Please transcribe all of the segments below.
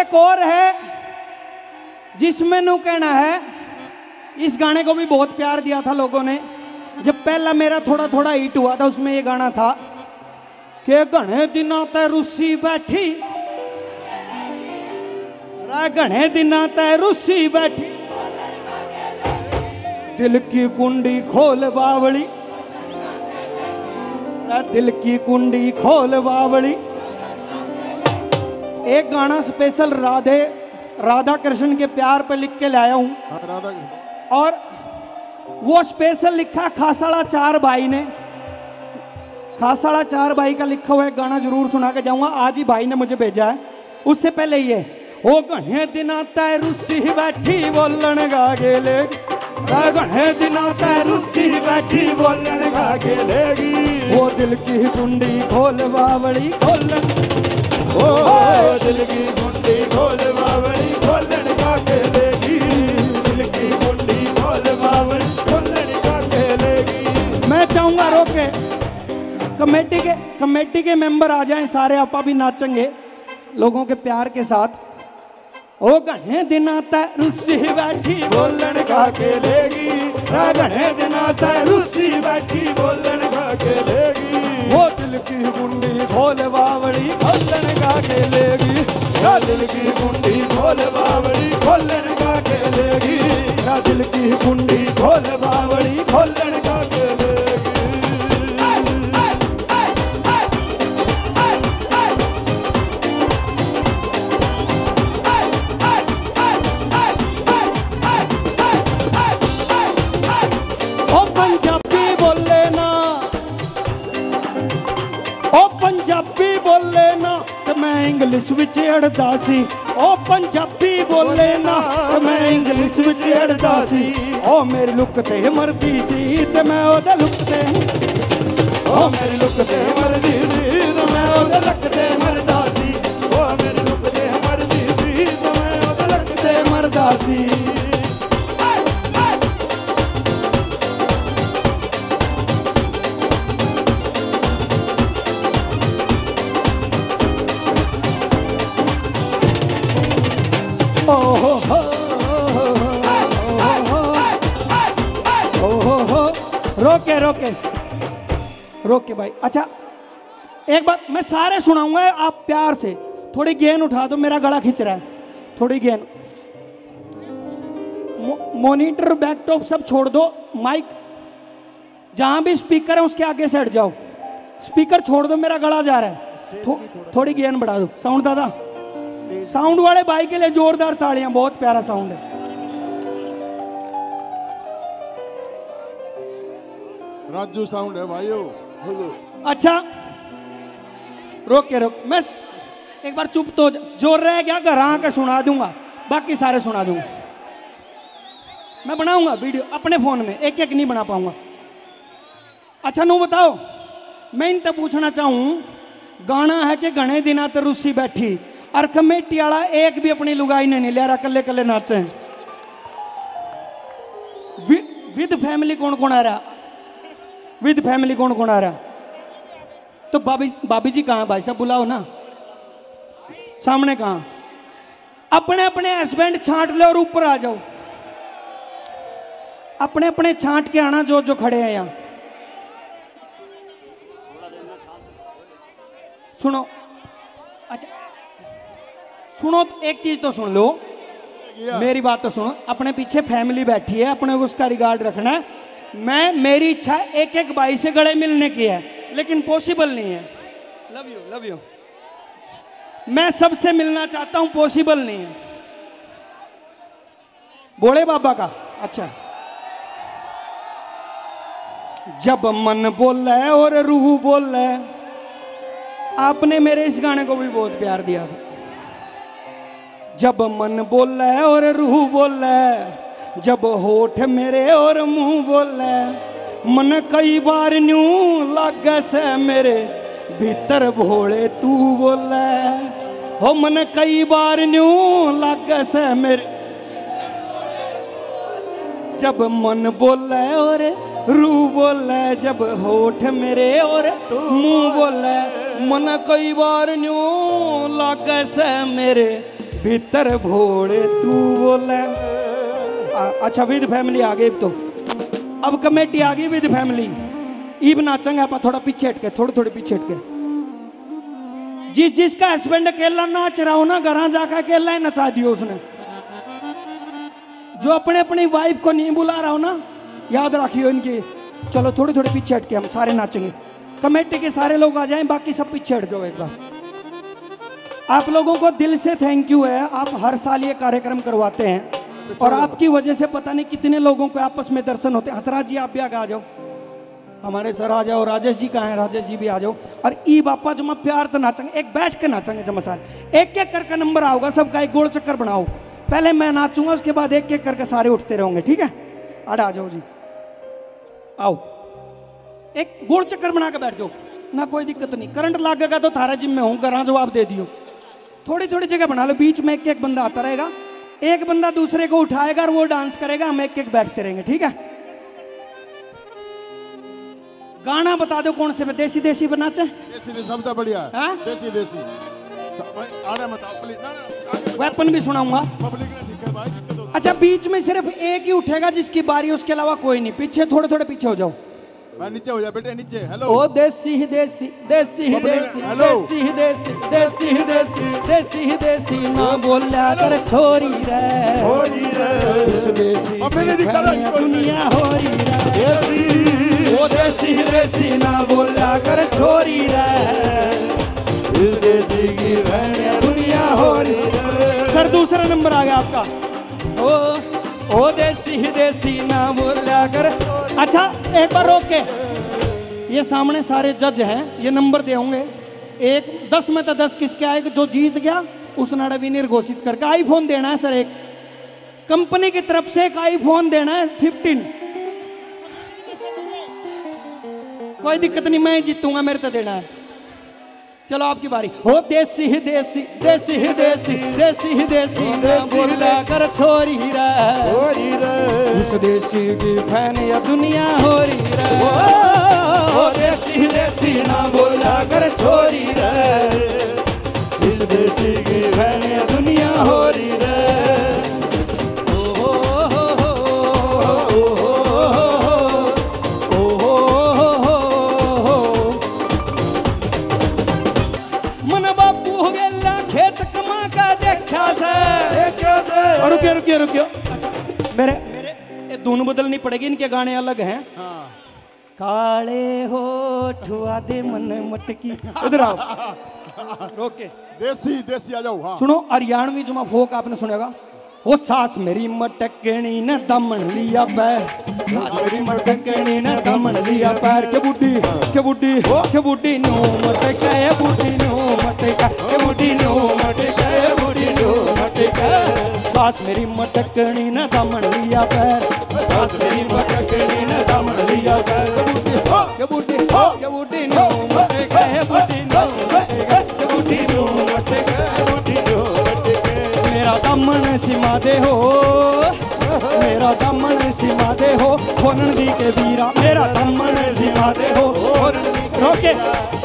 एक और है जिसमें नू कहना है, इस गाने को भी बहुत प्यार दिया था लोगों ने। जब पहला मेरा थोड़ा थोड़ा हिट हुआ था उसमें ये गाना था कि घने दिनों ते रूसी बैठी, घने दिनों ते रूसी बैठी, दिल की कुंडी खोल बावली, दिल की कुंडी खोल बावली। एक गाना स्पेशल राधे राधा कृष्ण के प्यार पे लिख के लाया हूँ, और वो स्पेशल लिखा खासाड़ा चार भाई ने। खासाड़ा चार भाई का लिखा हुआ एक गाना जरूर सुना के जाऊंगा, आज ही भाई ने मुझे भेजा है। उससे पहले ये ओ घने दिना तै रूसी बैठी बोलन गा गेले, घने दिना तै रूसी बैठी बोलन गा गेलेगी, वो दिल की कुंडी खोल बावड़ी खोल, ओ दिल की कुंडी खोल बावड़ी खोलन का खेलेगी, दिल की कुंडी खोल बावड़ी खोलन का खेलेगी। मैं चाहूँगा रोके कमेटी के मेंबर आ जाएं सारे, आपा भी नाचेंगे लोगों के प्यार के साथ। ओ घने दिना तै रूसी बैठी बोलन का खेलेगी, घने दिना तै रूसी बैठी बोलन का खेलेगी, वो दिल की कुंडी खोल बावड़ी खोलन का खेलेगी, दिल की कुंडी खोल बावड़ी खोलन का खेलेगी, दिल की कुंडी खोल बावड़ी खोलन का खेलेगी। ओ पंजाबी बोले ना, ओ पंजाबी बोले ना तो मैं इंग्लिश विच अड़दा सी, ओ पंजाबी बोले ना तो मैं इंग्लिश विच अड़दा सी, ओ मेरी लुक ते मरदी सी ते मैं ओदे लुक ते, ओ मेरी लुक ते मरदी सी ते मैं ओदे लुक ते मरदा सी, ओ मेरी लुक ते मरदी सी ते मैं ओदे लुक ते मरदा सी। रोके रोके रोके भाई। अच्छा एक बात मैं सारे सुनाऊंगा, आप प्यार से थोड़ी गेंद उठा दो, मेरा गला खींच रहा है। थोड़ी गेंद, मॉनिटर बैकटॉप सब छोड़ दो, माइक जहां भी स्पीकर है उसके आगे से हट जाओ, स्पीकर छोड़ दो, मेरा गला जा रहा है। थोड़ी गेंद बढ़ा दो। साउंड दादा, साउंड वाले भाई के लिए जोरदार तालियां, बहुत प्यारा साउंड है। राजू साउंड है भाइयों। अच्छा रोक के रोक, मैं एक बार चुप तो जोर रह गया, घर आके सुना दूंगा, बाकी सारे सुना दूंगा। मैं बनाऊंगा वीडियो अपने फोन में, एक एक नहीं बना पाऊंगा। अच्छा नू बताओ, मैं इनसे पूछना चाहूँ, गाना है कि घने दिना ते रूसी बैठी, और कमेटी वाला एक भी अपनी लुगाई ने नहीं लिया, कल्ले कल्ले नाचे हैं। विद फैमिली कौन कौन आ रहा, विद फैमिली कौन कौन आ रहा है? तो भाभी जी कहाँ, भाई साहब बुलाओ ना, सामने कहाँ। अपने अपने हस्बैंड छांट लो और ऊपर आ जाओ, अपने अपने छांट के आना, जो जो खड़े हैं यहाँ। सुनो, अच्छा सुनो, एक चीज तो सुन लो, मेरी बात तो सुनो। अपने पीछे फैमिली बैठी है, अपने को उसका रिगार्ड रखना है। मैं, मेरी इच्छा एक एक भाई से गले मिलने की है, लेकिन पॉसिबल नहीं है। लव यू मैं सबसे मिलना चाहता हूं, पॉसिबल नहीं है। बोले बाबा का। अच्छा, जब मन बोल रहा है और रूह बोल रहा है। आपने मेरे इस गाने को भी बहुत प्यार दिया था। जब मन बोल रहा है और रूह बोल रहा है, जब होठ मेरे और मुंह बोले, मन कई बार न्यू लागे से मेरे भीतर भोले तू बोले, हो मन कई बार न्यू लागे से मेरे। जब मन बोले और रूह बोले, जब होठ मेरे और मुंह बोले, मन कई बार न्यू लागे से मेरे भीतर भोड़े तू बोले। अच्छा विद फैमिली आ गई तो। अब कमेटी आ गई विद फैमिली। ईब नाचेंगे पर थोड़ा पीछे हटके, थोड़े थोड़े पीछे हटके। जिस जिसका हस्बैंड अकेला नाच रहा हो ना, घर जाकर अकेला ही नचा दियो उसने। जो अपने अपनी वाइफ को नहीं बुला रहा हो ना, याद रखियो इनकी। चलो थोड़े थोड़े पीछे हटके हम सारे नाचेंगे। कमेटी के सारे लोग आ जाएं, बाकी सब पीछे हट जाओ एक बार। आप लोगों को दिल से थैंक यू है, आप हर साल ये कार्यक्रम करवाते हैं और आपकी वजह से पता नहीं कितने लोगों को आपस में दर्शन होते हैं। हंसराज जी आप भी आगे आ जाओ, हमारे सर आ जाओ। राजेश जी कहाँ हैं? राजेश जी भी आ जाओ। और ई बापा जमा प्यार तो नाचेंगे, एक बैठ के नाचेंगे जमा सारे। एक एक करके नंबर आओगा सबका, एक गोल चक्कर बनाओ। पहले मैं नाचूंगा, उसके बाद एक एक करके सारे उठते रहोगे, ठीक है? अरे आ जाओ जी, आओ। एक गोल चक्कर बना के बैठ जाओ ना, कोई दिक्कत नहीं। करंट लागेगा तो थारा जिम में होगा, हाँ जवाब दे दियो। थोड़ी थोड़ी जगह बना लो, बीच में एक एक बंदा आता रहेगा, एक बंदा दूसरे को उठाएगा और वो डांस करेगा, हम एक एक बैठते रहेंगे, ठीक है? गाना बता दो कौन से पे, देसी देसी बना चाहे सबसे बढ़िया है। देसी देसी आने मत आओ प्लीज, ना वेपन भी सुनाऊंगा, पब्लिक ने दिक्कत भाई दिक्कत होती है। अच्छा बीच में सिर्फ एक ही उठेगा जिसकी बारी, उसके अलावा कोई नहीं। पीछे थोड़े थोड़े पीछे हो जाओ, मैं नीचे हो जा बेटे नीचे। हेलो ओ देसी ही देसी, देसी ही देसी, देसी ही देसी, देसी ही देसी, देसी ही देसी ना बोलया कर छोरी रे, छोरी रे इस देसी दुनिया हो रही रे। ओ देसी ही देसी ना बोलया कर छोरी रे, इस देसी की दुनिया हो रही रे। सर दूसरा नंबर आ गया आपका। ओ देसी ही देसी ना बोलया कर। अच्छा एक बार रोक के, ये सामने सारे जज हैं, ये नंबर दे होंगे 1-10 में तो 10 किसके आएगा, जो जीत गया उसने विनर घोषित करके आईफोन देना है। सर एक कंपनी की तरफ से एक आईफोन देना है 15। कोई दिक्कत नहीं, मैं जीतूंगा, मेरे तो देना है। चलो आपकी बारी। हो देसी ही देसी, देसी ही देसी, देसी ही देसी ना बोला कर छोरी रे, छोरी रे इस देसी की फैन या दुनिया हो रही रे। हो देसी ही देसी ना बोला कर छोरी रे, इस देसी की फैन या दुनिया हो रही रे। रुकियो रुकियो रुकियो, मेरे ये धुन बदलनी पड़ेगी, इनके गाने अलग हैं। हाँ। काले होठ आधे मन मटकी, इधर आओ। रोके देसी देसी आ जाओ। हाँ। सुनो हरियाणवी जुमा फोक आपने सुनेगा। ओ सास मेरी मटकनी न दमन लिया पैर, सास मेरी मटकनी न दमन लिया पैर के बुड्ढी, के बुड्ढी हो के बुड्ढी नो मटका, ये बुड्ढी नो मटका, के बुड्ढी नो मटका, ये बुड्ढी नो मटका। सास मेरी मटकनी न दमन लिया पैर, सास मेरी मटकनी न दमन लिया पैर के बूटी हो के बूटी नो मटे के बूटी नो मटे के बूटी नो मटे के बूटी नो मटे के। मेरा दमन सीमा दे हो, मेरा दमन सीमा दे हो खोनन दी के वीरा, मेरा दमन सीमा दे हो। रोके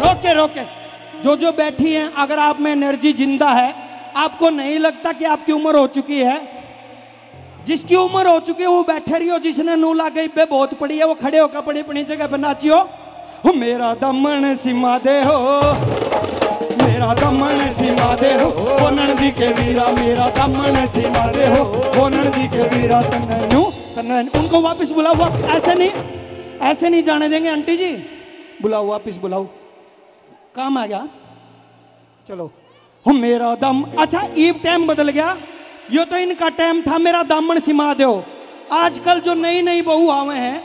रोके रोके, जो बैठी हैं, अगर आप में एनर्जी जिंदा है, आपको नहीं लगता कि आपकी उम्र हो चुकी है, जिसकी उम्र हो चुकी है वो बैठे रही हो, जिसने नू ला गई पे बहुत पड़ी है वो खड़े होकर पड़ी पड़ी जगह पे नाची हो। मेरा दमन सीमा दे हो, मेरा दमन सीमा दे हो कोनन दी के वीरा, मेरा दमन सीमा दे हो कोनन दी के वीरा। तन्नू तन्नू उनको वापस बुलाओ, वापस ऐसे नहीं जाने देंगे। आंटी जी बुलाओ, वापस बुलाओ, काम आ गया। चलो मेरा दम। अच्छा ईब टाइम बदल गया, यो तो इनका टाइम था मेरा दामन सीमा दो। आजकल जो नई नई बहू आवे हैं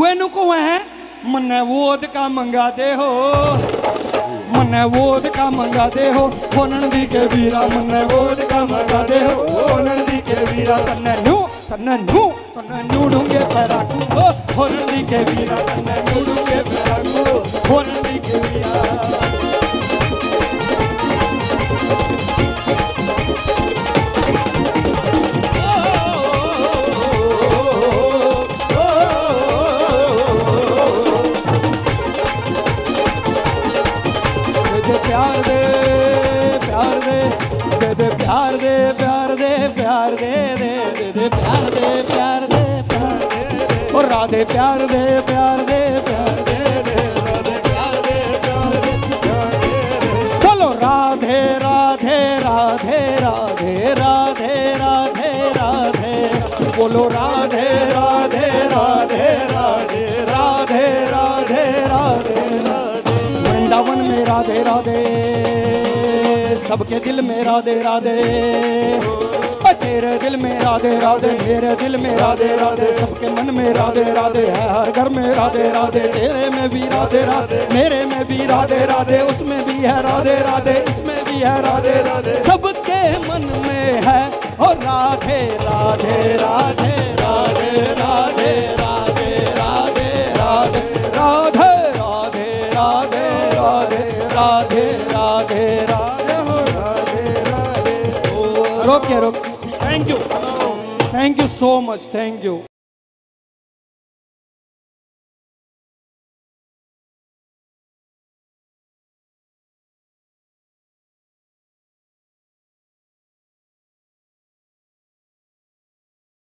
वे नुको हैं मन्ने वोद का मंगा दे हो, मन्ने वोद का मंगा दे हो कोनन दी के वीरा, मन्ने वोद का मंगा दे हो कोनन दी के वीरा। तन्ने नु तन्ने नु तन्ने नु ढूंढे पैरा को कोनन दी के वीरा, तन्ने नु ढूंढे पैरा को कोनन दी के वीरा। प्यार दे प्यार दे प्यार दे दे दे दे प्यार दे प्यार दे प्यार दे और राधे प्यार दे प्यार दे प्यार दे दे प्यार दे प्यार दे चलो राधे राधे राधे राधे राधे राधे राधे बोलो राधे राधे राधे राधे राधे राधे राधे वृंदावन में राधे राधे सबके दिल में राधे राधे तेरे दिल में राधे राधे मेरे दिल में राधे राधे सबके मन में राधे राधे है हर घर में राधे राधे तेरे में भी राधे राधे मेरे में भी राधे राधे उसमें भी है राधे राधे इसमें भी है राधे राधे सबके मन में है और राधे राधे राधे राधे राधे राधे राधे राधे राधे राधे राधे राधे राधे राधे राधे रोक thank you so much, thank you.